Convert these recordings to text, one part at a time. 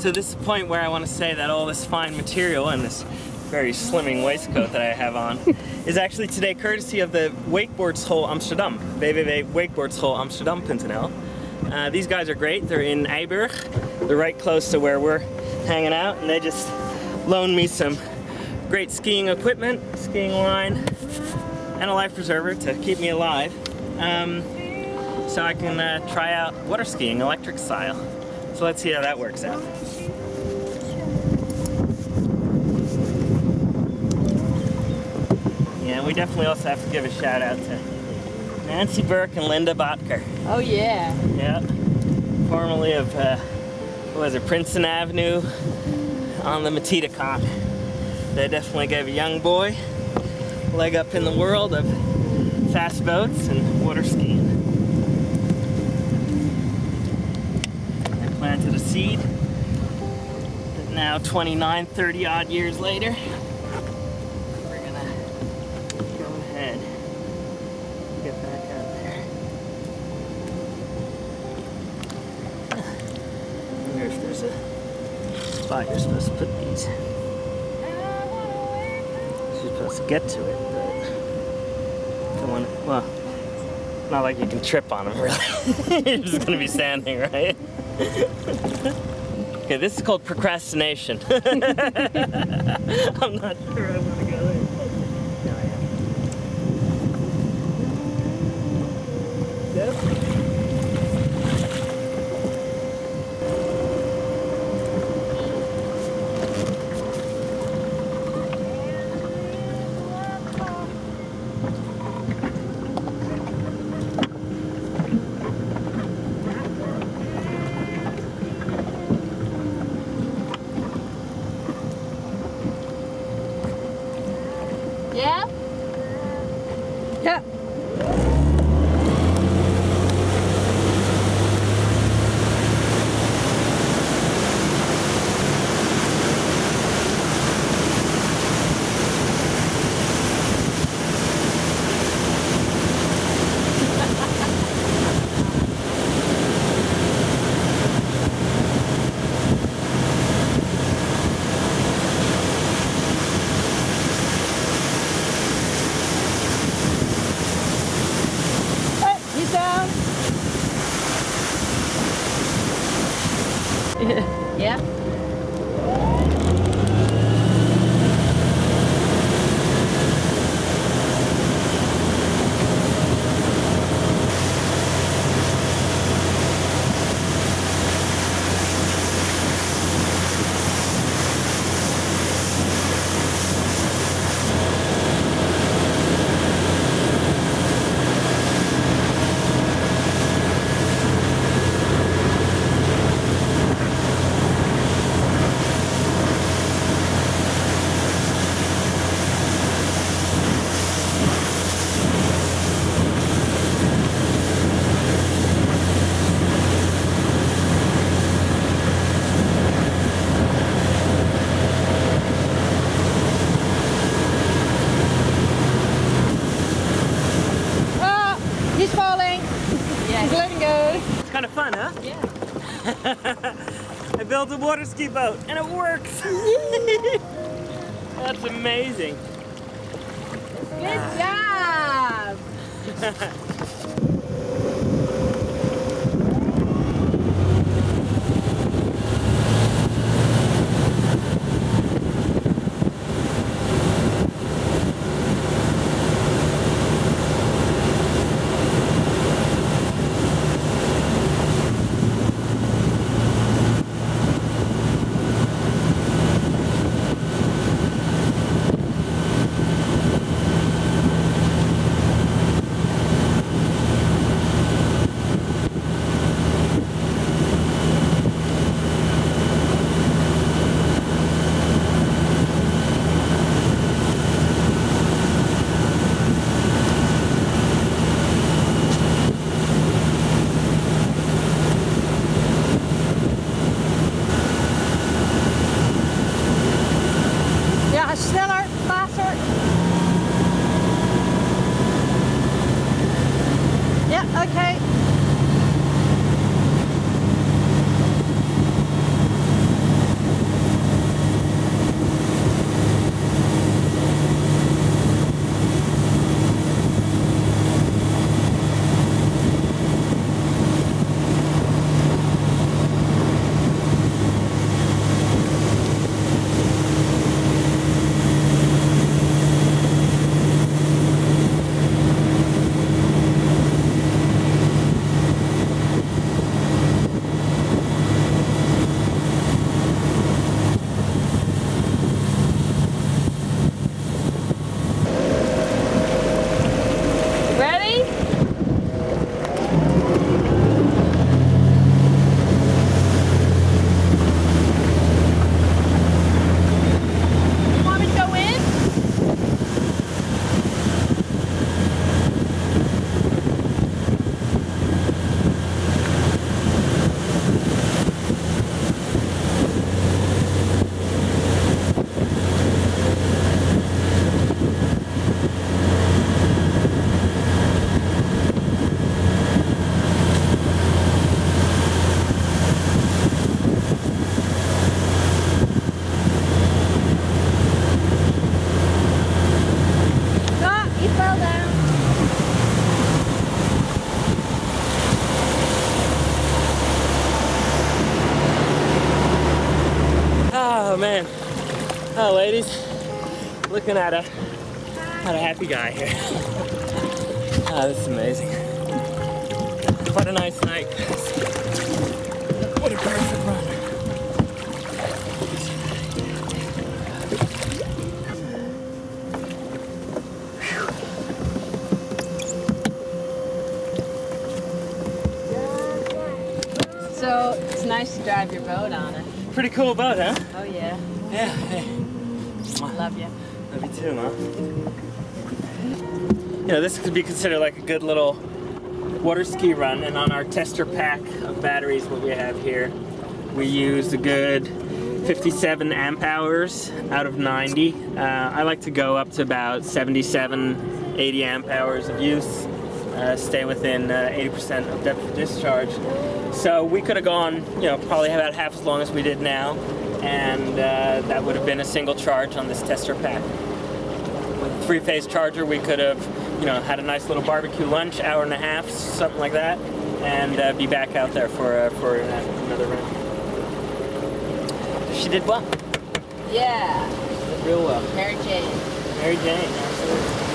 to this point where I want to say that all this fine material and this very slimming waistcoat that I have on is actually today courtesy of the Wakeboard School Amsterdam, www.wakeboardschool.amsterdam.nl. These guys are great. They're in IJburg. They're right close to where we're hanging out, and they just loaned me some great skiing equipment, skiing line, and a life preserver to keep me alive, so I can try out water skiing electric style. So let's see how that works out. Yeah, we definitely also have to give a shout out to Nancy Burke and Linda Botker. Oh yeah. Yeah. Formerly of what was it, Princeton Avenue on the Matiticon. They definitely gave a young boy a leg up in the world of fast boats and water skiing. They planted a seed that now 29, 30 odd years later, we're gonna go ahead and get back out there. I wonder if there's a spot you're supposed to put these. You're supposed to get to it, but don't want to, well, not like you can trip on them, really. You're just going to be standing, right? Okay, this is called procrastination. I'm not sure I want to go there. No, I am. Yep. Yeah? Yeah. Yeah? Fun, huh? Yeah. I built a water ski boat and it works. That's amazing. Good job. Oh, ladies, looking at a happy guy here. Oh, this is amazing. What a nice night, guys. What a perfect run. So it's nice to drive your boat on it. Pretty cool boat, huh? Oh yeah. Yeah. Hey. Love you. Love you too, Mom. You know, this could be considered like a good little water ski run. And on our tester pack of batteries, what we have here, we used a good 57 amp hours out of 90. I like to go up to about 77, 80 amp hours of use. Stay within 80% of depth of discharge. So we could have gone, you know, probably about half as long as we did now, and that would have been a single charge on this tester pack. With a three-phase charger, we could have, you know, had a nice little barbecue lunch, hour and a half, something like that, and be back out there for another round. She did well. Yeah. She did real well. Mary Jane. Mary Jane, absolutely.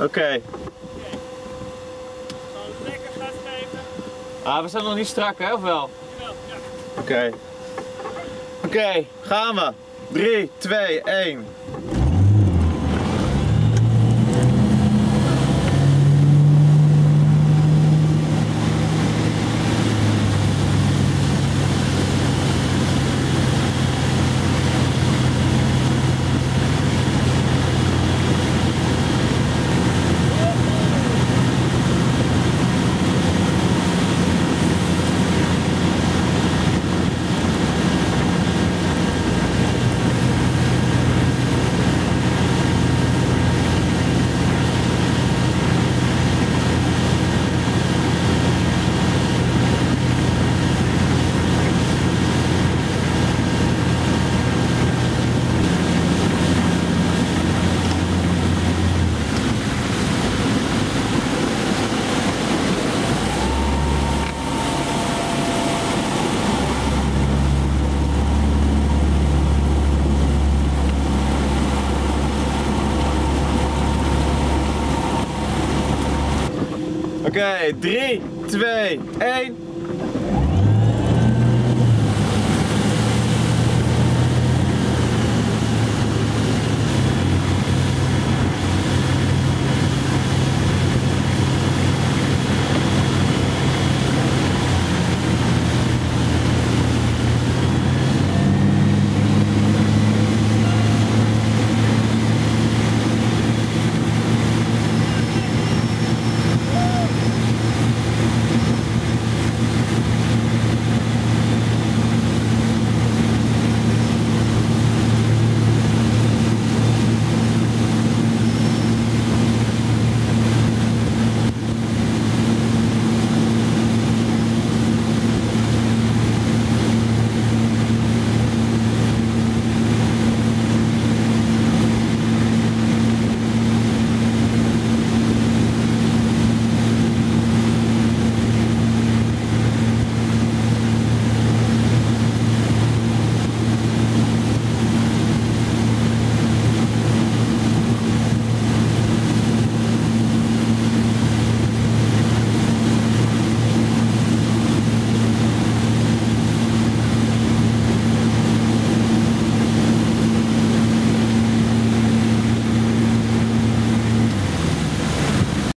Oké. Gewoon lekker gas geven. Ah, we staan nog niet strak, hè, of wel? Jawel, ja. Oké. Oké, gaan we. 3, 2, 1. Oké, 3, 2, 1.